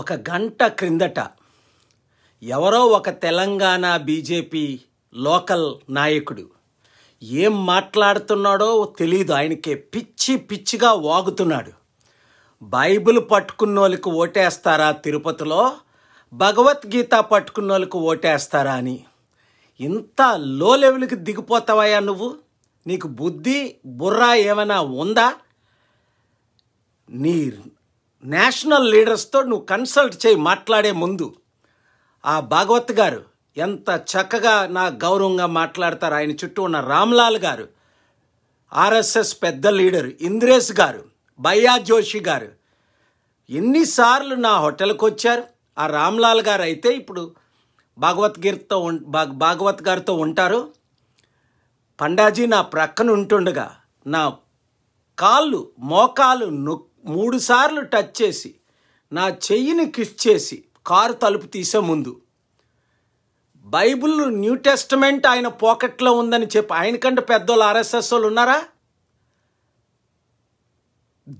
ఒక గంట క్రిందట ఎవరో ఒక తెలంగాణ బీజేపీ లోకల్ నాయకుడు ఏం మాట్లాడుతున్నాడో తెలియదు, ఆయనకే పిచ్చి పిచ్చిగా వాగుతున్నాడు. బైబిల్ పట్టుకున్నోళ్ళకి ఓటేస్తారా తిరుపతిలో, భగవద్గీత పట్టుకున్నోళ్ళకి ఓటేస్తారా అని. ఇంత లో లెవెల్కి దిగిపోతావయ్యా నువ్వు, నీకు బుద్ధి బుర్ర ఏమైనా ఉందా? నీ నేషనల్ లీడర్స్తో నువ్వు కన్సల్ట్ చేయి మాట్లాడే ముందు. ఆ భాగవత్ గారు ఎంత చక్కగా నా గౌరవంగా మాట్లాడతారు, ఆయన చుట్టూ ఉన్న రామ్లాల్ గారు, ఆర్ఎస్ఎస్ పెద్ద లీడరు ఇంద్రేష్ గారు, భయ్యా జోషి గారు ఎన్నిసార్లు నా హోటల్కి వచ్చారు. ఆ రామ్లాల్ గారు అయితే ఇప్పుడు భాగవత్ గారితో ఉంటారు. పండాజీ నా ప్రక్కన ఉంటుండగా నా కాళ్ళు మోకాలు 3 సార్లు టచ్ చేసి నా చెయ్యిని కిస్ చేసి కారు తలుపు తీసే ముందు బైబుల్ న్యూ టెస్టమెంట్ ఆయన పాకెట్లో ఉందని చెప్పి, ఆయనకంటే పెద్దోళ్ళు ఆర్ఎస్ఎస్ వాళ్ళు ఉన్నారా?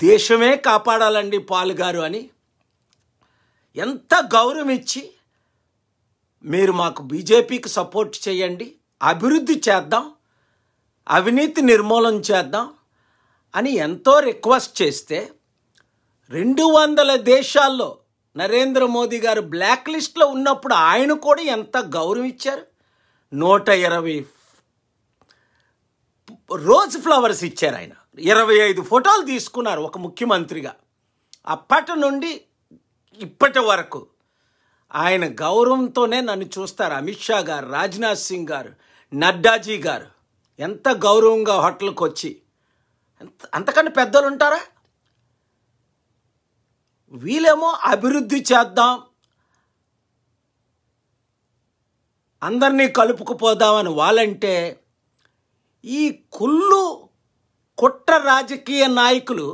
దేశమే కాపాడాలండి పాలుగారు అని ఎంత గౌరవం ఇచ్చి, మీరు మాకు బీజేపీకి సపోర్ట్ చేయండి, అభివృద్ధి చేద్దాం, అవినీతి నిర్మూలన చేద్దాం అని ఎంతో రిక్వెస్ట్ చేస్తే 200 దేశాల్లో నరేంద్ర మోదీ గారు బ్లాక్ లిస్ట్లో ఉన్నప్పుడు ఆయన కూడా ఎంత గౌరవం ఇచ్చారు. 120 రోజ్ ఫ్లవర్స్ ఇచ్చారు. ఆయన 25 ఫోటోలు తీసుకున్నారు ఒక ముఖ్యమంత్రిగా. అప్పటి నుండి ఇప్పటి వరకు ఆయన గౌరవంతోనే నన్ను చూస్తారు. అమిత్ షా గారు, రాజ్నాథ్ సింగ్ గారు, నడ్డాజీ గారు ఎంత గౌరవంగా హోటల్కి వచ్చి, అంతకన్నా పెద్దలు ఉంటారా? వీళ్ళేమో అభివృద్ధి చేద్దాం, అందరినీ కలుపుకుపోదామని వాళ్ళంటే, ఈ కుళ్ళు కుట్ర రాజకీయ నాయకులు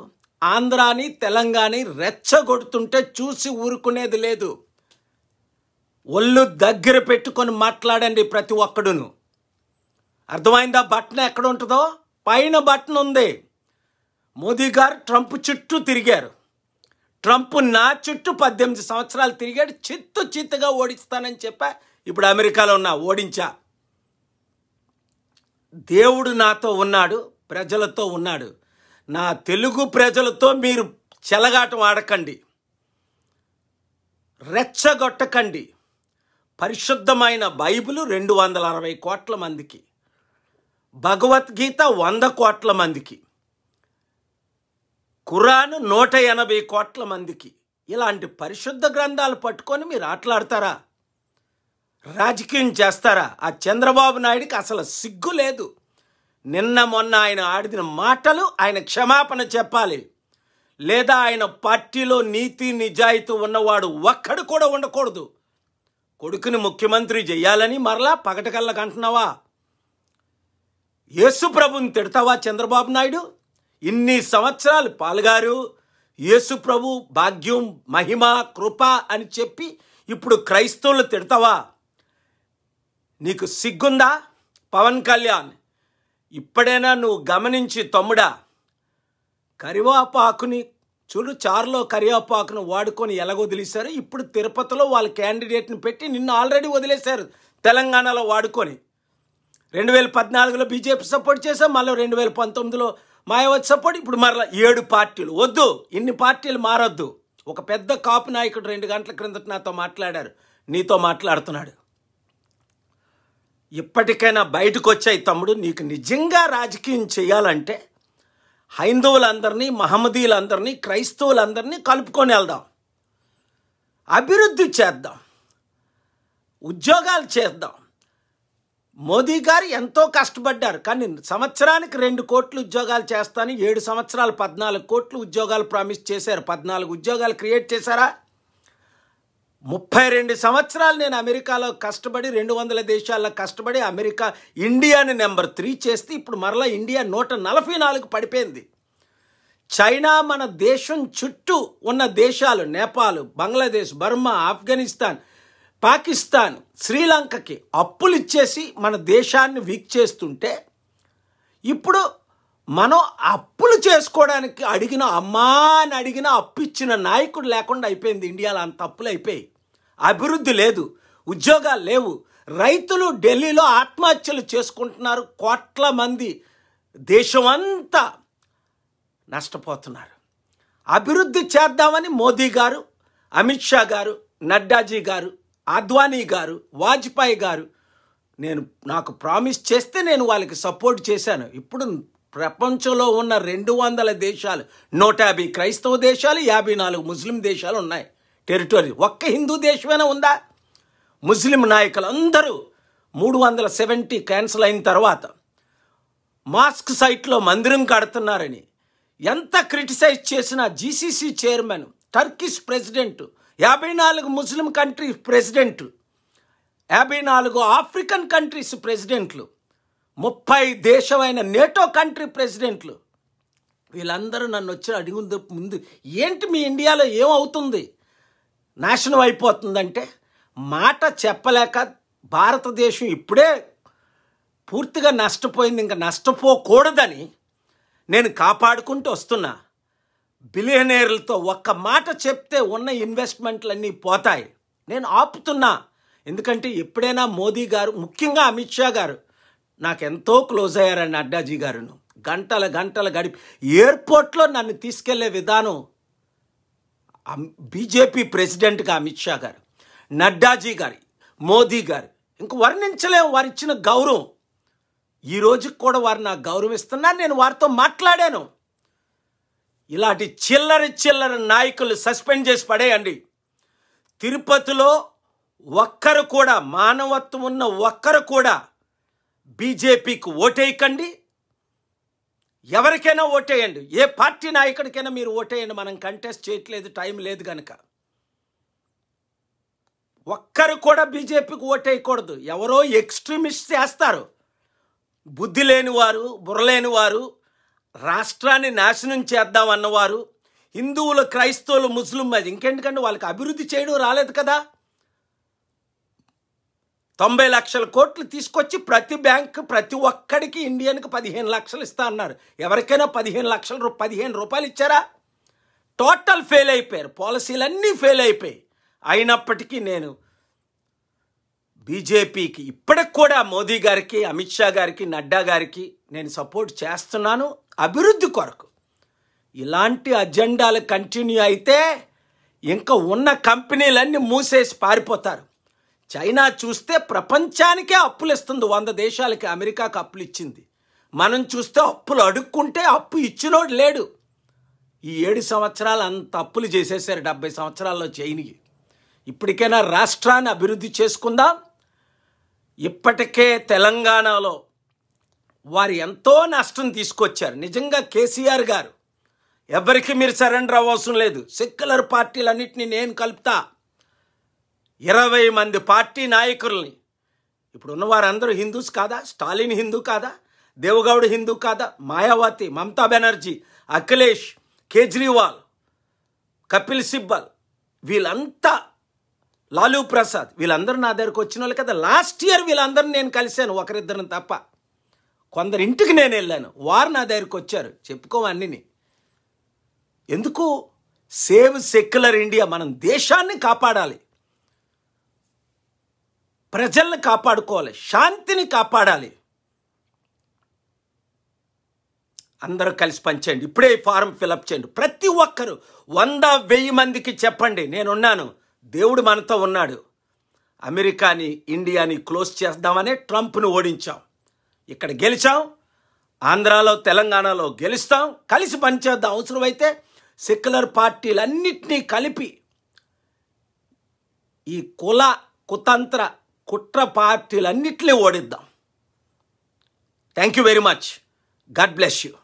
ఆంధ్రాని తెలంగాణని రెచ్చగొడుతుంటే చూసి ఊరుకునేది లేదు. ఒళ్ళు దగ్గర పెట్టుకొని మాట్లాడండి ప్రతి ఒక్కడును, అర్థమైందా? బటన్ ఎక్కడ ఉంటుందో పైన బటన్ ఉంది. మోదీ గారు ట్రంప్ చుట్టూ తిరిగారు, ట్రంప్ నా చుట్టూ 18 సంవత్సరాలు తిరిగాడు. చిత్తుగా ఓడిస్తానని చెప్పా, ఇప్పుడు అమెరికాలో ఉన్నా, ఓడించా. దేవుడు నాతో ఉన్నాడు, ప్రజలతో ఉన్నాడు. నా తెలుగు ప్రజలతో మీరు చెలగాటం ఆడకండి, రెచ్చగొట్టకండి. పరిశుద్ధమైన బైబిలు 260 కోట్ల మందికి, భగవద్గీత 100 కోట్ల మందికి, ఖురాన్ 180 కోట్ల మందికి, ఇలాంటి పరిశుద్ధ గ్రంథాలు పట్టుకొని మీరు ఆటలాడతారా? రాజకీయం చేస్తారా? ఆ చంద్రబాబు నాయుడికి అసలు సిగ్గు లేదు. నిన్న మొన్న ఆయన ఆడిన మాటలు ఆయన క్షమాపణ చెప్పాలి, లేదా ఆయన పార్టీలో నీతి నిజాయితీ ఉన్నవాడు ఒక్కడు కూడా ఉండకూడదు. కొడుకుని ముఖ్యమంత్రి చేయాలని మరలా పగటకల్లకు అంటున్నావా? యేసుప్రభుని తిడతావా చంద్రబాబు నాయుడు? ఇన్ని సంవత్సరాలు పాల్గారు యేసుప్రభు భాగ్యం మహిమ కృప అని చెప్పి ఇప్పుడు క్రైస్తవులు తిడతావా? నీకు సిగ్గుందా? పవన్ కళ్యాణ్, ఇప్పుడైనా నువ్వు గమనించి తమ్ముడా, కరివేపాకుని చూడు, చారులో కరివేపాకును వాడుకొని ఎలా వదిలేశారు. ఇప్పుడు తిరుపతిలో వాళ్ళ క్యాండిడేట్ని పెట్టి నిన్ను ఆల్రెడీ వదిలేశారు. తెలంగాణలో వాడుకొని 2014లో బీజేపీ సపోర్ట్ చేశాం, మళ్ళీ 2019లో మాయావతి సపోర్ట్, ఇప్పుడు మరలా 7 పార్టీలు. వద్దు, ఇన్ని పార్టీలు మారొద్దు. ఒక పెద్ద కాపు నాయకుడు 2 గంటల క్రిందట నాతో మాట్లాడారు, నీతో మాట్లాడుతున్నాడు. ఇప్పటికైనా బయటకు వచ్చాయి తమ్ముడు. నీకు నిజంగా రాజకీయం చేయాలంటే హైందవులందరినీ, మహమ్మదీలందరినీ, క్రైస్తవులందరినీ కలుపుకొని వెళ్దాం, అభివృద్ధి చేద్దాం, ఉద్యోగాలు చేద్దాం. మోదీ గారు ఎంతో కష్టపడ్డారు, కానీ సంవత్సరానికి 2 కోట్లు ఉద్యోగాలు చేస్తాను, 7 సంవత్సరాలు 14 కోట్లు ఉద్యోగాలు ప్రామిస్ చేశారు. 14 ఉద్యోగాలు క్రియేట్ చేశారా? 32 సంవత్సరాలు నేను అమెరికాలో కష్టపడి, 200 దేశాల్లో కష్టపడి అమెరికా ఇండియాని నెంబర్ 3 చేస్తే ఇప్పుడు మరలా ఇండియా 144 పడిపోయింది. చైనా మన దేశం చుట్టూ ఉన్న దేశాలు, నేపాల్, బంగ్లాదేశ్, బర్మా, ఆఫ్ఘనిస్తాన్, పాకిస్తాన్, శ్రీలంకకి అప్పులు ఇచ్చేసి మన దేశాన్ని వీక్ చేస్తుంటే ఇప్పుడు మనం అప్పులు చేసుకోవడానికి అడిగిన అమ్మా అని అడిగిన అప్పిచ్చిన నాయకుడు లేకుండా అయిపోయింది ఇండియాలో. అంత అప్పులు అయిపోయి అభివృద్ధి లేదు, ఉద్యోగాలు లేవు, రైతులు ఢిల్లీలో ఆత్మహత్యలు చేసుకుంటున్నారు, కోట్ల మంది దేశమంతా నష్టపోతున్నారు. అభివృద్ధి చేద్దామని మోదీ గారు, అమిత్ షా గారు, నడ్డాజీ గారు, అద్వానీ గారు, వాజ్పేయి గారు నాకు ప్రామిస్ చేస్తే నేను వాళ్ళకి సపోర్ట్ చేశాను. ఇప్పుడు ప్రపంచంలో ఉన్న 200 దేశాలు, 150 క్రైస్తవ దేశాలు, 54 ముస్లిం దేశాలు ఉన్నాయి టెరిటరీ. ఒక్క హిందూ దేశమైనా ఉందా? ముస్లిం నాయకులు అందరూ 370 క్యాన్సిల్ అయిన తర్వాత మాస్క్ సైట్లో మందిరం కడుతున్నారని ఎంత క్రిటిసైజ్ చేసిన GCC chairman, Turkish president, 54 Muslim country president, 54 African countries ప్రెసిడెంట్లు, 30 దేశమైన నేటో కంట్రీ ప్రెసిడెంట్లు, వీళ్ళందరూ నన్ను వచ్చి అడిగిన ముందు ఏంటి మీ ఇండియాలో ఏమవుతుంది, నాశనం అయిపోతుందంటే మాట చెప్పలేక భారతదేశం ఇప్పుడే పూర్తిగా నష్టపోయింది, ఇంకా నష్టపోకూడదని నేను కాపాడుకుంటూ వస్తున్నా. బిలియనీర్లతో ఒక్క మాట చెప్తే ఉన్న ఇన్వెస్ట్మెంట్లన్నీ పోతాయి, నేను ఆపుతున్నా. ఎందుకంటే ఎప్పుడైనా మోదీ గారు, ముఖ్యంగా అమిత్ షా గారు నాకెంతో క్లోజ్ అయ్యారని, అడ్డాజీ గారును గంటలు గడిపి ఎయిర్పోర్ట్లో నన్ను తీసుకెళ్లే విధానం బీజేపీ ప్రెసిడెంట్గా అమిత్ షా గారు, నడ్డాజీ గారు, మోదీ గారు ఇంక వర్ణించలేము వారు ఇచ్చిన గౌరవం. ఈ రోజుకి కూడా వారు నాకు గౌరవం ఇస్తున్నారు, నేను వారితో మాట్లాడాను. ఇలాంటి చిల్లర నాయకులు సస్పెండ్ చేసి పడేయండి. తిరుపతిలో ఒక్కరు కూడా, మానవత్వం ఉన్న ఒక్కరు కూడా బీజేపీకి ఓటేయకండి. ఎవరికైనా ఓటేయండి, ఏ పార్టీ నాయకుడికైనా మీరు ఓటేయండి. మనం కంటెస్ట్ చేయట్లేదు, టైం లేదు కనుక. ఒక్కరు కూడా బీజేపీకి ఓటేయకూడదు. ఎవరో ఎక్స్ట్రీమిస్ట్ చేస్తారు, బుద్ధి లేనివారు, బుర్రలేనివారు, రాష్ట్రాన్ని నాశనం చేద్దామన్నవారు, హిందువులు, క్రైస్తవులు, ముస్లిం, అది ఇంకెందుకంటే వాళ్ళకి అభివృద్ధి చేయడం రాలేదు కదా. 90 లక్షల కోట్లు తీసుకొచ్చి ప్రతి బ్యాంక్, ప్రతి ఒక్కడికి ఇండియన్కి 15 లక్షలు ఇస్తా అన్నారు. ఎవరికైనా 15 రూపాయలు ఇచ్చారా? టోటల్ ఫెయిల్ అయిపోయారు, పాలసీలన్నీ ఫెయిల్ అయిపోయాయి. అయినప్పటికీ నేను బీజేపీకి ఇప్పటికి కూడా మోదీ గారికి, అమిత్ షా గారికి, నడ్డా గారికి నేను సపోర్ట్ చేస్తున్నాను అభివృద్ధి కొరకు. ఇలాంటి అజెండాలు కంటిన్యూ అయితే ఇంకా ఉన్న కంపెనీలన్నీ మూసేసి పారిపోతారు. చైనా చూస్తే ప్రపంచానికే అప్పులు ఇస్తుంది, 100 దేశాలకి అమెరికాకు అప్పులు ఇచ్చింది. మనం చూస్తే అప్పులు అడుక్కుంటే అప్పు ఇచ్చినోడు లేడు. ఈ 7 సంవత్సరాలు అంత అప్పులు చేసేసారు 70 సంవత్సరాల్లో చైనీకి. ఇప్పటికైనా రాష్ట్రాన్ని అభివృద్ధి చేసుకుందాం. ఇప్పటికే తెలంగాణలో వారు ఎంతో నష్టం తీసుకొచ్చారు. నిజంగా కేసీఆర్ గారు, ఎవరికి మీరు సరెండర్ అవ్వవసరం లేదు, సెక్యులర్ పార్టీలన్నింటినీ నేను కలుపుతా, 20 మంది పార్టీ నాయకుల్ని. ఇప్పుడు ఉన్నవారందరూ హిందూస్ కాదా? స్టాలిన్ హిందూ కాదా? దేవగౌడ హిందూ కాదా? మాయావతి, మమతా బెనర్జీ, అఖిలేష్, కేజ్రీవాల్, కపిల్ సిబ్బల్, వీళ్ళంతా, లాలూ ప్రసాద్, వీళ్ళందరూ నా దగ్గరకు వచ్చిన వాళ్ళు కదా. లాస్ట్ ఇయర్ వీళ్ళందరినీ నేను కలిశాను, ఒకరిద్దరిని తప్ప. కొందరు ఇంటికి నేను వెళ్ళాను, వారు నా దగ్గరకు వచ్చారు. చెప్పుకోవన్నీ ఎందుకు? సేవ్ సెక్యులర్ ఇండియా, మనం దేశాన్ని కాపాడాలి, ప్రజల్ని కాపాడుకోవాలి, శాంతిని కాపాడాలి. అందరూ కలిసి పనిచేయండి. ఇప్పుడే ఈ ఫారం ఫిలప్ చేయండి. ప్రతి ఒక్కరు 100,000 మందికి చెప్పండి, నేనున్నాను, దేవుడు మనతో ఉన్నాడు. అమెరికాని, ఇండియాని క్లోజ్ చేద్దామనే ట్రంప్ను ఓడించాం, ఇక్కడ గెలిచాం, ఆంధ్రాలో, తెలంగాణలో గెలుస్తాం. కలిసి పనిచేద్దాం. అవసరమైతే సెక్యులర్ పార్టీలన్నింటినీ కలిపి ఈ కుల కుతంత్ర కుట్ర పార్టీలన్నింటినీ ఓడిద్దాం. Thank you very much. God bless you.